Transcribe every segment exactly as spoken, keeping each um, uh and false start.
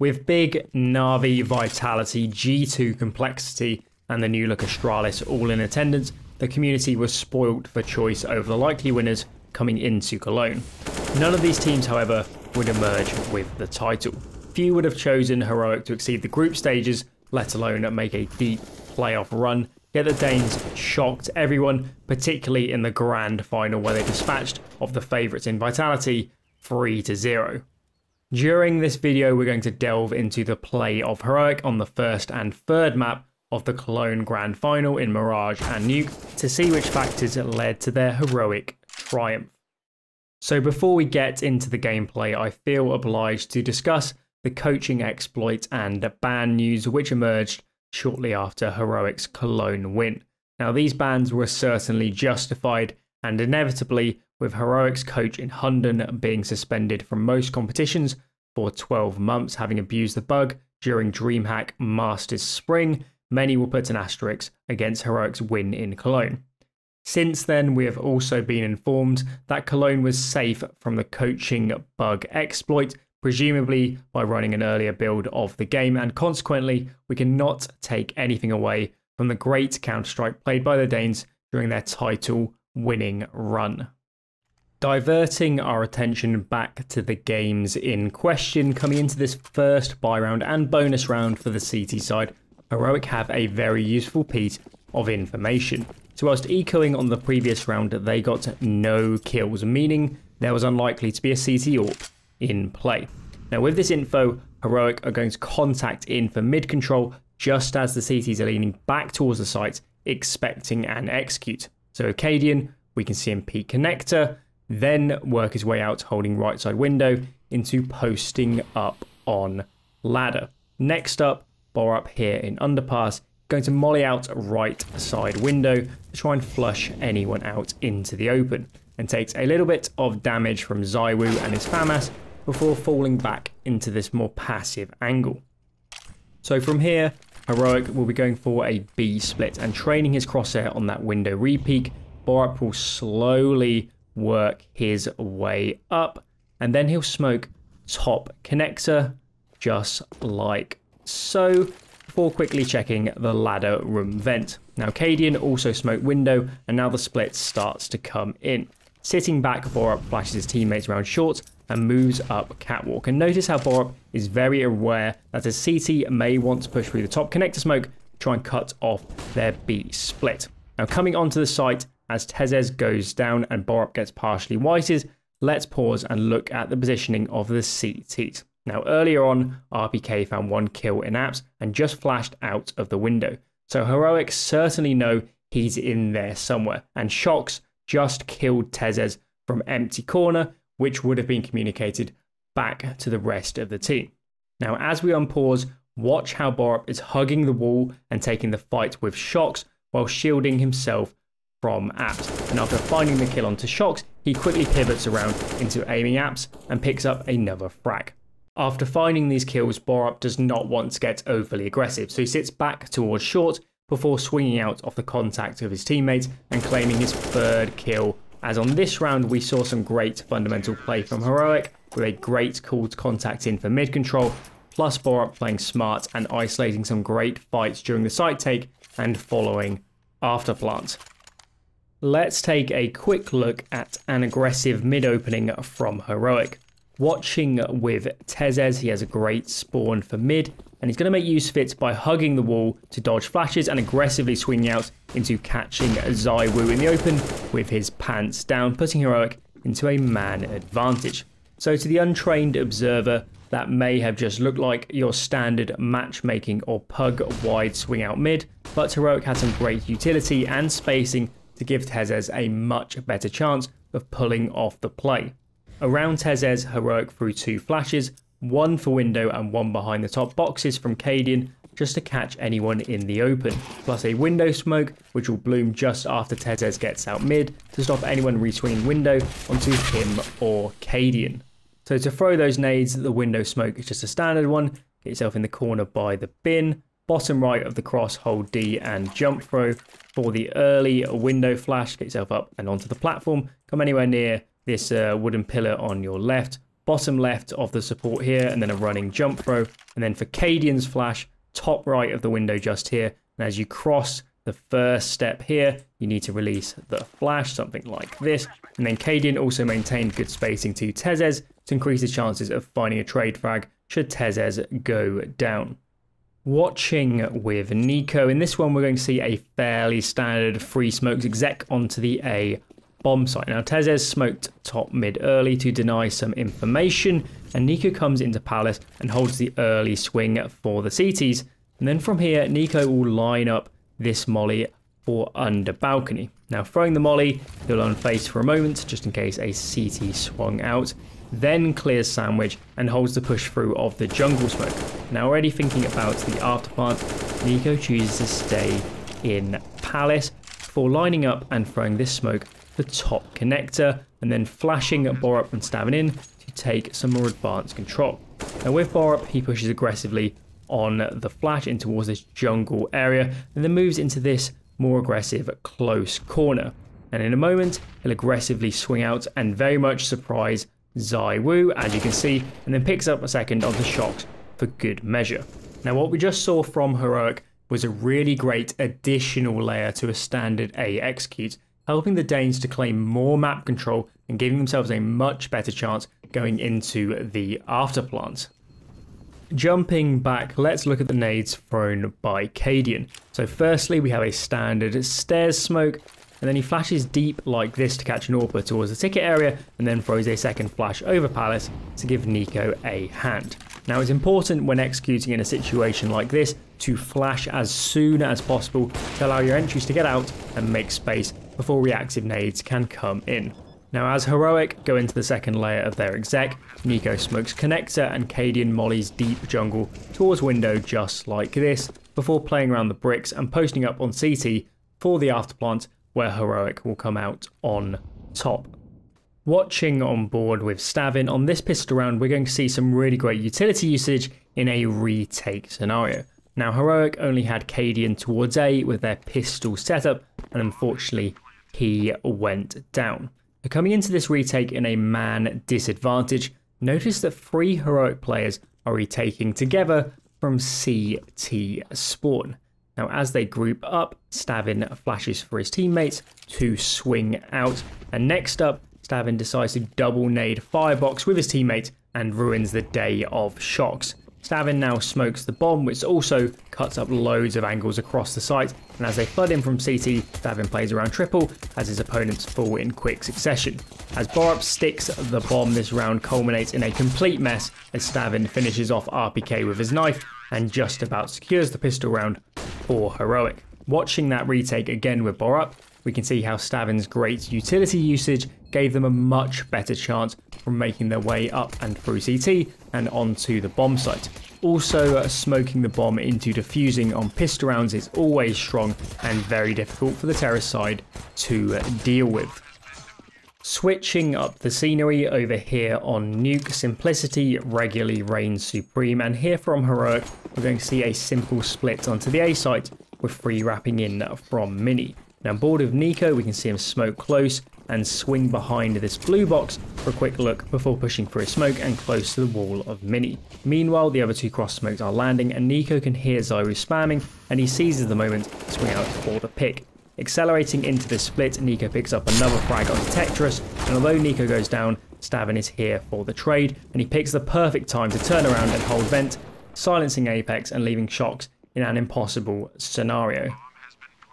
With big Na'Vi, Vitality, G two complexity, and the new look Astralis all in attendance, the community was spoilt for choice over the likely winners coming into Cologne. None of these teams, however, would emerge with the title. Few would have chosen Heroic to exceed the group stages, let alone make a deep playoff run, yet the Danes shocked everyone, particularly in the grand final where they dispatched of the favourites in Vitality three to zero. During this video we're going to delve into the play of Heroic on the first and third map of the Cologne grand final in Mirage and Nuke to see which factors led to their Heroic triumph. So before we get into the gameplay, I feel obliged to discuss the coaching exploit and ban news which emerged shortly after Heroic's Cologne win. Now these bans were certainly justified, and inevitably with Heroic's coach in Hunden being suspended from most competitions for twelve months having abused the bug during DreamHack Masters Spring, many will put an asterisk against Heroic's win in Cologne. Since then, we have also been informed that Cologne was safe from the coaching bug exploit, presumably by running an earlier build of the game, and consequently, we cannot take anything away from the great Counter-Strike played by the Danes during their title-winning run. Diverting our attention back to the games in question, coming into this first buy round and bonus round for the C T side, Heroic have a very useful piece of information. So whilst echoing on the previous round, they got no kills, meaning there was unlikely to be a C T AWP in play. Now with this info, Heroic are going to contact in for mid-control just as the C Ts are leaning back towards the site, expecting an execute. So Acadian, we can see him peak connector, then work his way out holding right side window into posting up on ladder. Next up, Borup here in underpass, going to molly out right side window to try and flush anyone out into the open, and takes a little bit of damage from ZywOo and his FAMAS before falling back into this more passive angle. So from here, Heroic will be going for a B split and training his crosshair on that window re-peak. Borup will slowly work his way up and then he'll smoke top connector just like so, before quickly checking the ladder room vent. Now Cadian also smoked window, and now the split starts to come in. Sitting back, Borup flashes his teammates around short and moves up catwalk. And notice how Borup is very aware that a C T may want to push through the top connector smoke to try and cut off their B split. Now coming onto the site as TeSeS goes down and Borup gets partially whited, let's pause and look at the positioning of the C Ts. Now earlier on, R P K found one kill in apps and just flashed out of the window. So Heroic certainly know he's in there somewhere, and Shox just killed TeSeS from empty corner, which would have been communicated back to the rest of the team. Now as we unpause, watch how Borup is hugging the wall and taking the fight with Shox while shielding himself from apps, and after finding the kill onto Shox, he quickly pivots around into aiming apps and picks up another frag. After finding these kills, Borup does not want to get overly aggressive, so he sits back towards short before swinging out off the contact of his teammates and claiming his third kill, as on this round we saw some great fundamental play from Heroic with a great call to contact in for mid control, plus Borup playing smart and isolating some great fights during the site take and following after plant. Let's take a quick look at an aggressive mid opening from Heroic. Watching with TeSeS, he has a great spawn for mid, and he's going to make use of it by hugging the wall to dodge flashes and aggressively swinging out into catching ZywOo in the open with his pants down, putting Heroic into a man advantage. So to the untrained observer, that may have just looked like your standard matchmaking or pug wide swing out mid, but Heroic had some great utility and spacing to give TeSeS a much better chance of pulling off the play. Around TeSeS, Heroic threw two flashes, one for window and one behind the top boxes from Cadian, just to catch anyone in the open, plus a window smoke which will bloom just after TeSeS gets out mid to stop anyone re-swinging window onto him or Cadian. So to throw those nades, the window smoke is just a standard one, get yourself in the corner by the bin, bottom right of the cross, hold D and jump throw. For the early window flash, get yourself up and onto the platform, come anywhere near this uh, wooden pillar on your left, bottom left of the support here, and then a running jump throw. And then for Cadian's flash, top right of the window just here. And as you cross the first step here, you need to release the flash, something like this. And then Cadian also maintained good spacing to TeSeS to increase his chances of finding a trade frag should TeSeS go down. Watching with Niko, in this one we're going to see a fairly standard free smokes exec onto the A bomb site. Now TeSeS smoked top mid early to deny some information, and Niko comes into Palace and holds the early swing for the C Ts. And then from here Niko will line up this molly for under balcony. Now throwing the molly, he'll unface for a moment just in case a C T swung out, then clears sandwich and holds the push through of the jungle smoke. Now already thinking about the afterplant, Niko chooses to stay in Palace before lining up and throwing this smoke for top connector, and then flashing Borup and stavn in to take some more advanced control. Now with Borup, he pushes aggressively on the flash in towards this jungle area and then moves into this more aggressive close corner. And in a moment, he'll aggressively swing out and very much surprise ZywOo, as you can see, and then picks up a second onto Shox for good measure. Now what we just saw from Heroic was a really great additional layer to a standard A execute, helping the Danes to claim more map control and giving themselves a much better chance going into the afterplant. Jumping back, let's look at the nades thrown by Cadian. So firstly we have a standard stairs smoke, and then he flashes deep like this to catch an AWPer towards the ticket area, and then throws a second flash over Palace to give Niko a hand. Now it's important when executing in a situation like this to flash as soon as possible to allow your entries to get out and make space before reactive nades can come in. Now as Heroic go into the second layer of their exec, Niko smokes connector and Cadian mollies deep jungle towards window just like this, before playing around the bricks and posting up on C T for the afterplant, where Heroic will come out on top. Watching on board with stavn, on this pistol round we're going to see some really great utility usage in a retake scenario. Now Heroic only had Cadian towards A with their pistol setup, and unfortunately he went down. Now, coming into this retake in a man disadvantage, notice that three Heroic players are retaking together from C T spawn. Now as they group up, stavn flashes for his teammates to swing out, and next up stavn decides to double nade firebox with his teammate and ruins the day of Shox. stavn now smokes the bomb, which also cuts up loads of angles across the site, and as they flood in from C T, stavn plays around triple as his opponents fall in quick succession. As Borup sticks the bomb, this round culminates in a complete mess as stavn finishes off R P K with his knife and just about secures the pistol round for Heroic. Watching that retake again with Borup, we can see how stavn's great utility usage gave them a much better chance from making their way up and through C T and onto the bomb site. Also, uh, smoking the bomb into defusing on pistol rounds is always strong and very difficult for the terrorist side to uh, deal with. Switching up the scenery over here on Nuke, simplicity regularly reigns supreme, and here from Heroic we're going to see a simple split onto the A site with free wrapping in from Mini. Now on board of Niko we can see him smoke close and swing behind this blue box for a quick look before pushing through a smoke and close to the wall of Mini. Meanwhile the other two cross smokes are landing, and Niko can hear Zyru spamming and he seizes the moment to swing out for the pick. Accelerating into the split, Niko picks up another frag on Tetris, and although Niko goes down, stavn is here for the trade, and he picks the perfect time to turn around and hold vent, silencing Apex and leaving Shox in an impossible scenario.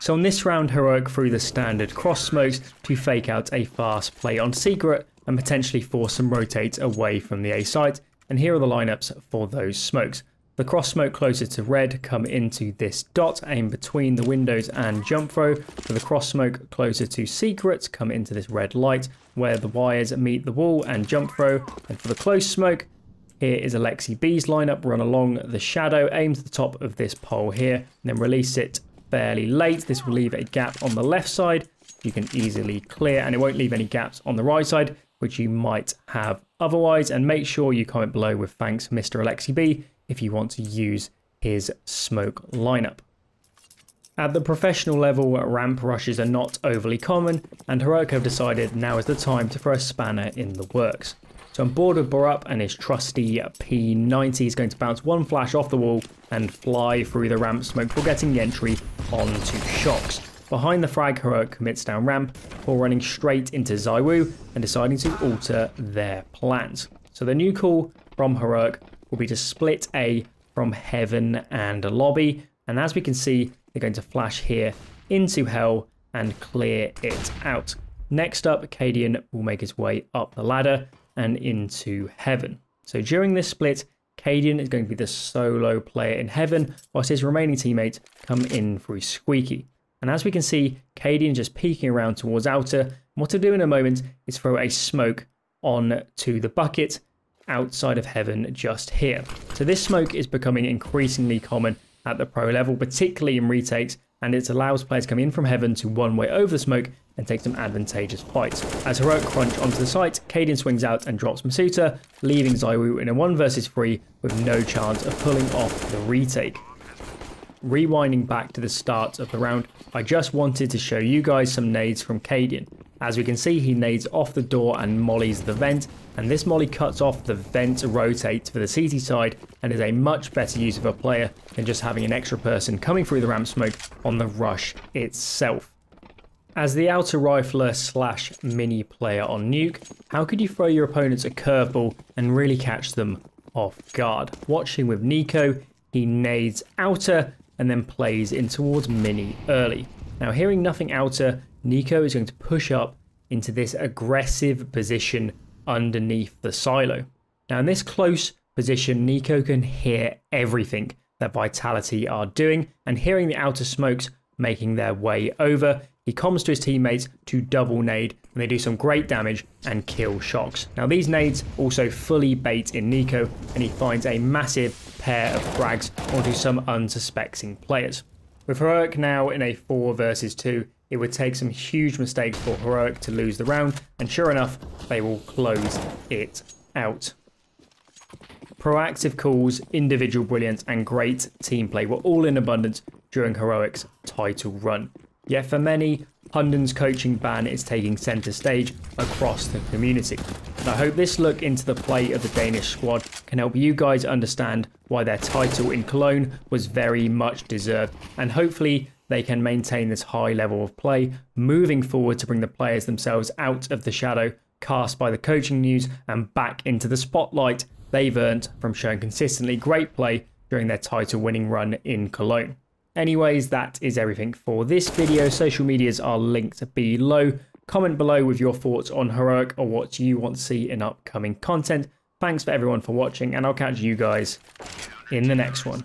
So on this round Heroic threw the standard cross smokes to fake out a fast play on secret and potentially force some rotates away from the A site, and here are the lineups for those smokes. The cross smoke closer to red come into this dot, aim between the windows and jump throw, for the cross smoke closer to secret come into this red light where the wires meet the wall and jump throw, and for the close smoke here is Alexi B's lineup, run along the shadow, aim to the top of this pole here and then release it fairly late. This will leave a gap on the left side you can easily clear, and it won't leave any gaps on the right side which you might have otherwise. And make sure you comment below with thanks Mister Alexi B if you want to use his smoke lineup. At the professional level, ramp rushes are not overly common, and Heroic have decided now is the time to throw a spanner in the works. So I'm bored with Borup and his trusty P ninety. He's going to bounce one flash off the wall and fly through the ramp smoke before getting the entry onto Shox. Behind the frag, Heroic commits down ramp before running straight into ZywOo and deciding to alter their plans. So the new call from Heroic will be to split A from Heaven and Lobby. And as we can see, they're going to flash here into Hell and clear it out. Next up, Cadian will make his way up the ladder and into Heaven. So during this split, Cadian is going to be the solo player in Heaven, whilst his remaining teammates come in through Squeaky. And as we can see, Cadian just peeking around towards Outer. And what to do in a moment is throw a smoke on to the bucket outside of Heaven just here. So this smoke is becoming increasingly common at the pro level, particularly in retakes, and it allows players coming in from Heaven to one way over the smoke and take some advantageous fights. As Heroic crunch onto the site, Cadian swings out and drops Masuta, leaving ZywOo in a one versus three with no chance of pulling off the retake. Rewinding back to the start of the round, I just wanted to show you guys some nades from Cadian. As we can see, he nades off the door and mollies the vent, and this molly cuts off the vent rotate for the C T side and is a much better use of a player than just having an extra person coming through the ramp smoke on the rush itself. As the outer rifler slash mini player on Nuke, how could you throw your opponents a curveball and really catch them off guard? Watching with Niko, he nades outer and then plays in towards mini early. Now hearing nothing outer, Niko is going to push up into this aggressive position underneath the silo. Now in this close position, Niko can hear everything that Vitality are doing, and hearing the outer smokes making their way over, he comms to his teammates to double nade, and they do some great damage and kill Shox. Now these nades also fully bait in Niko, and he finds a massive pair of frags onto some unsuspecting players. With Heroic now in a four versus two, it would take some huge mistakes for Heroic to lose the round, and sure enough, they will close it out. Proactive calls, individual brilliance, and great team play were all in abundance during Heroic's title run. Yet for many, Hunden's coaching ban is taking centre stage across the community. And I hope this look into the play of the Danish squad can help you guys understand why their title in Cologne was very much deserved, and hopefully they can maintain this high level of play moving forward to bring the players themselves out of the shadow cast by the coaching news and back into the spotlight they've earned from showing consistently great play during their title winning run in Cologne. Anyways, that is everything for this video. Social medias are linked below. Comment below with your thoughts on Heroic or what you want to see in upcoming content. Thanks for everyone for watching, and I'll catch you guys in the next one.